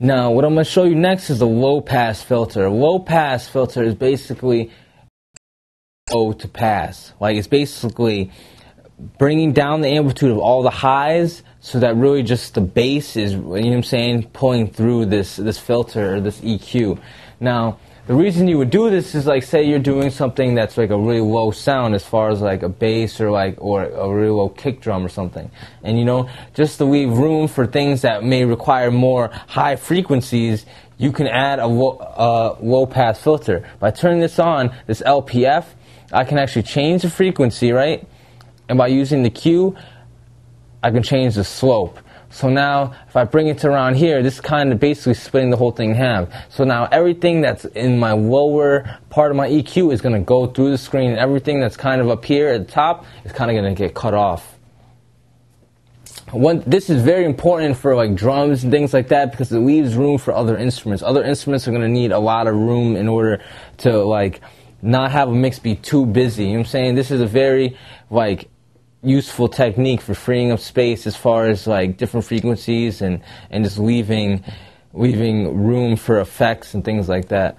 Now, what I'm going to show you next is the low-pass filter. A low-pass filter is basically low to pass. Like, it's basically bringing down the amplitude of all the highs so that really just the bass is, you know what I'm saying, pulling through this filter or this EQ. Now, the reason you would do this is, like, say you're doing something that's like a really low sound as far as like a bass or like or a really low kick drum or something. And, you know, just to leave room for things that may require more high frequencies, you can add a low pass filter. By turning this on, this LPF, I can actually change the frequency, right? And by using the Q, I can change the slope. So now, if I bring it to around here, this is kind of basically splitting the whole thing in half. So now everything that's in my lower part of my EQ is going to go through the screen. Everything that's kind of up here at the top is kind of going to get cut off. This is very important for like drums and things like that because it leaves room for other instruments. Other instruments are going to need a lot of room in order to like not have a mix be too busy. You know what I'm saying? This is a very like useful technique for freeing up space as far as like different frequencies and just leaving room for effects and things like that.